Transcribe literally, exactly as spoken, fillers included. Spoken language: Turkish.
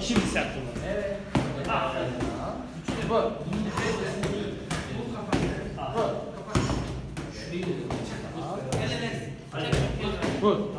Şimdi sen kullan. Evet. Bu. Bu. Bu. Bu. Bu. Bu.